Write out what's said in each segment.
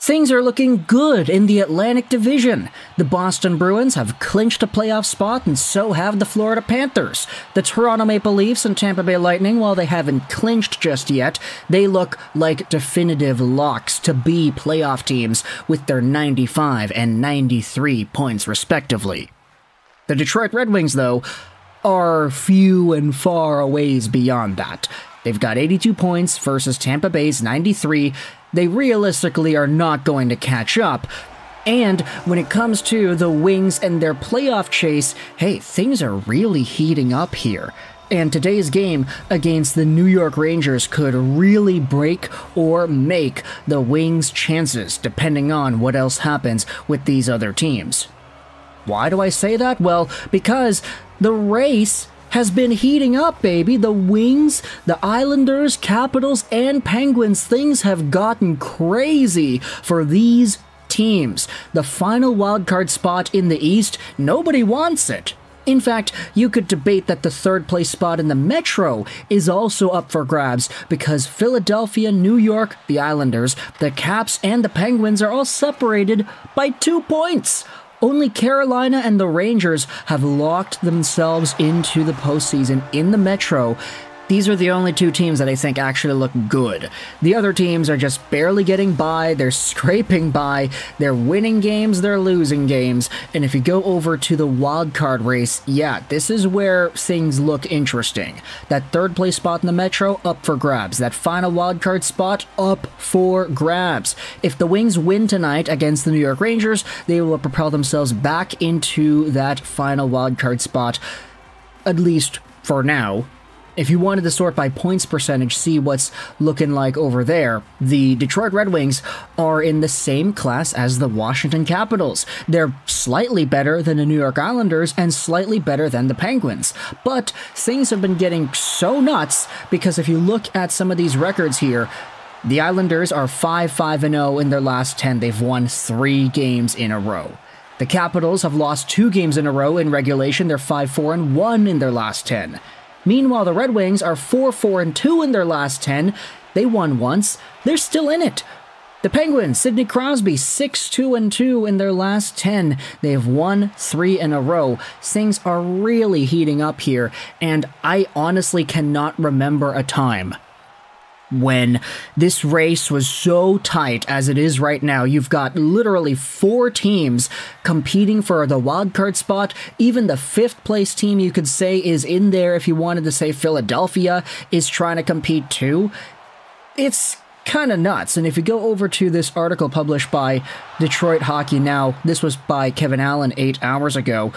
Things are looking good in the Atlantic Division. The Boston Bruins have clinched a playoff spot, and so have the Florida Panthers. The Toronto Maple Leafs and Tampa Bay Lightning, while they haven't clinched just yet, they look like definitive locks to be playoff teams with their 95 and 93 points respectively. The Detroit Red Wings, though, are few and far a ways beyond that. They've got 82 points versus Tampa Bay's 93. They realistically are not going to catch up. And when it comes to the Wings and their playoff chase, hey, things are really heating up here. And today's game against the New York Rangers could really break or make the Wings' chances, depending on what else happens with these other teams. Why do I say that? Well, because the race has been heating up, baby. The Wings, the Islanders, Capitals, and Penguins, things have gotten crazy for these teams. The final wildcard spot in the East, nobody wants it. In fact, you could debate that the third place spot in the Metro is also up for grabs, because Philadelphia, New York, the Islanders, the Caps, and the Penguins are all separated by 2 points. Only Carolina and the Rangers have locked themselves into the postseason in the Metro. These are the only two teams that I think actually look good. The other teams are just barely getting by, they're scraping by, they're winning games, they're losing games, and if you go over to the wildcard race, yeah, this is where things look interesting. That third place spot in the Metro, up for grabs. That final wildcard spot, up for grabs. If the Wings win tonight against the New York Rangers, they will propel themselves back into that final wildcard spot, at least for now. If you wanted to sort by points percentage, see what's looking like over there. The Detroit Red Wings are in the same class as the Washington Capitals. They're slightly better than the New York Islanders and slightly better than the Penguins. But things have been getting so nuts, because if you look at some of these records here, the Islanders are 5-5-0 in their last 10. They've won 3 games in a row. The Capitals have lost 2 games in a row in regulation. They're 5-4-1 in their last 10. Meanwhile, the Red Wings are 4-4-2 in their last 10. They won once. They're still in it. The Penguins, Sidney Crosby, 6-2-2 in their last 10. They've won 3 in a row. Things are really heating up here, and I honestly cannot remember a time when this race was so tight as it is right now. You've got literally 4 teams competing for the wildcard spot. Even the 5th place team, you could say, is in there. If you wanted to say Philadelphia is trying to compete too, it's kind of nuts. And if you go over to this article published by Detroit Hockey Now, this was by Kevin Allen 8 hours ago,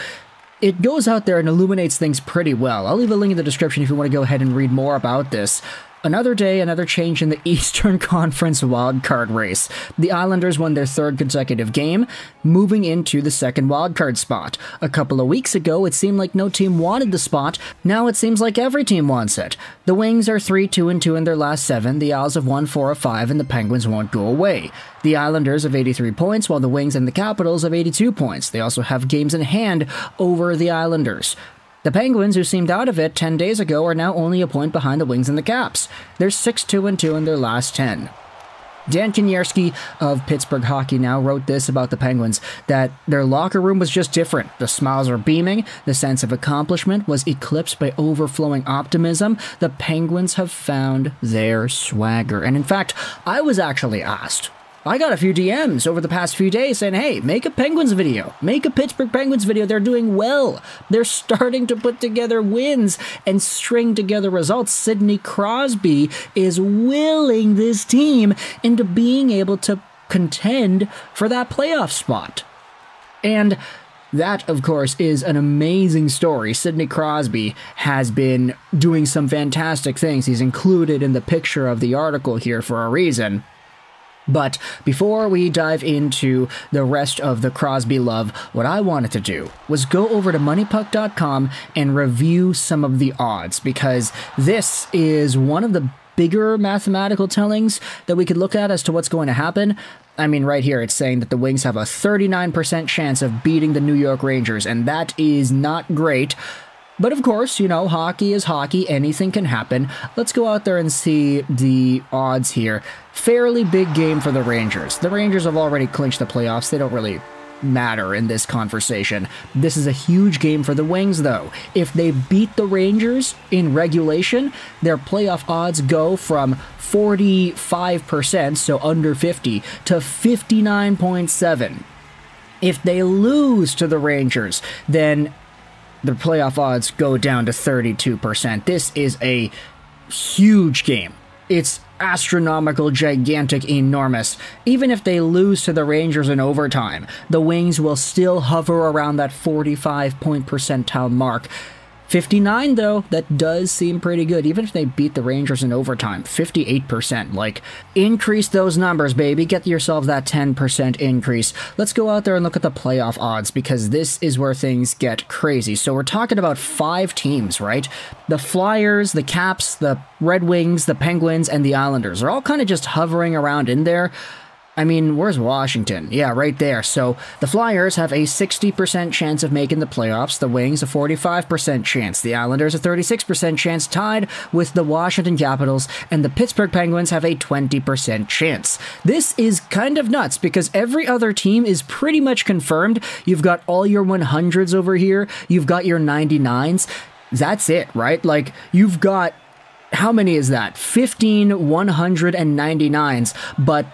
it goes out there and illuminates things pretty well. I'll leave a link in the description if you want to go ahead and read more about this. Another day, another change in the Eastern Conference wildcard race. The Islanders won their 3rd consecutive game, moving into the 2nd wildcard spot. A couple of weeks ago, it seemed like no team wanted the spot. Now it seems like every team wants it. The Wings are 3-2-2 in their last 7, the Isles have won 4 of 5, and the Penguins won't go away. The Islanders have 83 points, while the Wings and the Capitals have 82 points. They also have games in hand over the Islanders. The Penguins, who seemed out of it 10 days ago, are now only a point behind the Wings and the Caps. They're 6-2-2 in their last 10. Dan Kinyerski of Pittsburgh Hockey Now wrote this about the Penguins, that their locker room was just different. The smiles were beaming, the sense of accomplishment was eclipsed by overflowing optimism. The Penguins have found their swagger. And in fact, I was actually asked. I got a few DMs over the past few days saying, hey, make a Penguins video, make a Pittsburgh Penguins video. They're doing well. They're starting to put together wins and string together results. Sidney Crosby is willing this team into being able to contend for that playoff spot. And that, of course, is an amazing story. Sidney Crosby has been doing some fantastic things. He's included in the picture of the article here for a reason. But before we dive into the rest of the Crosby love, what I wanted to do was go over to moneypuck.com and review some of the odds, because this is one of the bigger mathematical tellings that we could look at as to what's going to happen. I mean, right here, it's saying that the Wings have a 39% chance of beating the New York Rangers, and that is not great. But of course, you know, hockey is hockey. Anything can happen. Let's go out there and see the odds here. Fairly big game for the Rangers. The Rangers have already clinched the playoffs. They don't really matter in this conversation. This is a huge game for the Wings, though. If they beat the Rangers in regulation, their playoff odds go from 45%, so under 50, to 59.7. If they lose to the Rangers, then the playoff odds go down to 32%. This is a huge game. It's astronomical, gigantic, enormous. Even if they lose to the Rangers in overtime, the Wings will still hover around that 45% mark. 59, though, that does seem pretty good. Even if they beat the Rangers in overtime, 58%. Like, increase those numbers, baby. Get yourself that 10% increase. Let's go out there and look at the playoff odds, because this is where things get crazy. So we're talking about 5 teams, right? The Flyers, the Caps, the Red Wings, the Penguins, and the Islanders are all kind of just hovering around in there. I mean, where's Washington? Yeah, right there. So the Flyers have a 60% chance of making the playoffs. The Wings, a 45% chance. The Islanders, a 36% chance, tied with the Washington Capitals. And the Pittsburgh Penguins have a 20% chance. This is kind of nuts because every other team is pretty much confirmed. You've got all your 100s over here. You've got your 99s. That's it, right? Like, you've got, how many is that? 15 199s. But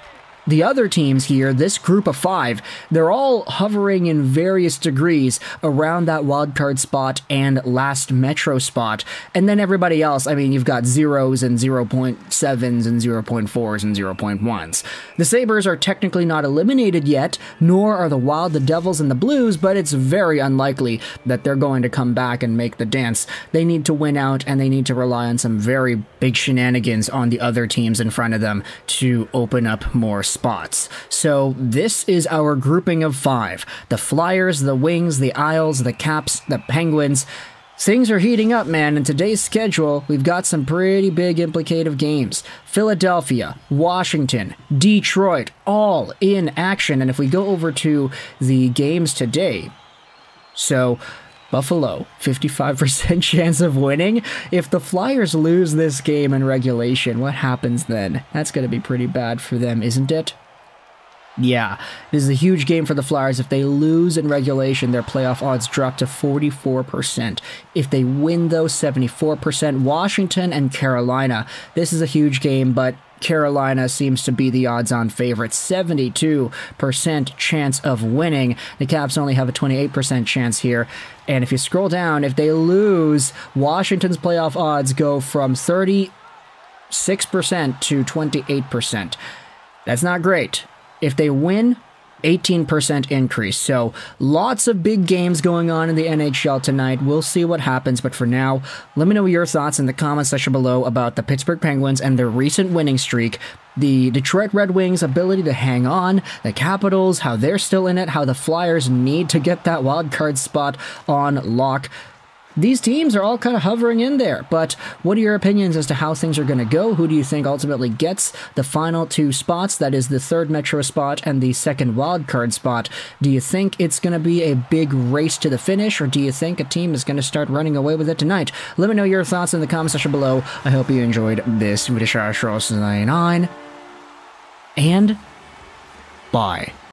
the other teams here, this group of 5, they're all hovering in various degrees around that wildcard spot and last Metro spot. And then everybody else, I mean, you've got 0s and 0.7s and 0.4s and 0.1s. The Sabres are technically not eliminated yet, nor are the Wild, the Devils, and the Blues, but it's very unlikely that they're going to come back and make the dance. They need to win out, and they need to rely on some very big shenanigans on the other teams in front of them to open up more spots. So this is our grouping of 5. The Flyers, the Wings, the Isles, the Caps, the Penguins. Things are heating up, man. In today's schedule, we've got some pretty big implicative games. Philadelphia, Washington, Detroit, all in action. And if we go over to the games today, so Buffalo, 55% chance of winning. If the Flyers lose this game in regulation, what happens then? That's going to be pretty bad for them, isn't it? Yeah, this is a huge game for the Flyers. If they lose in regulation, their playoff odds drop to 44%. If they win, though, 74%. Washington and Carolina. This is a huge game, but Carolina seems to be the odds-on favorite. 72% chance of winning. The Caps only have a 28% chance here. And if you scroll down, if they lose, Washington's playoff odds go from 36% to 28%. That's not great. If they win, 18% increase. So lots of big games going on in the NHL tonight. We'll see what happens. But for now, let me know your thoughts in the comment section below about the Pittsburgh Penguins and their recent winning streak, the Detroit Red Wings' ability to hang on, the Capitals, how they're still in it, how the Flyers need to get that wild card spot on lock. These teams are all kind of hovering in there, but what are your opinions as to how things are going to go? Who do you think ultimately gets the final 2 spots? That is the 3rd Metro spot and the 2nd wildcard spot. Do you think it's going to be a big race to the finish, or do you think a team is going to start running away with it tonight? Let me know your thoughts in the comment section below. I hope you enjoyed this legorocks99, and bye.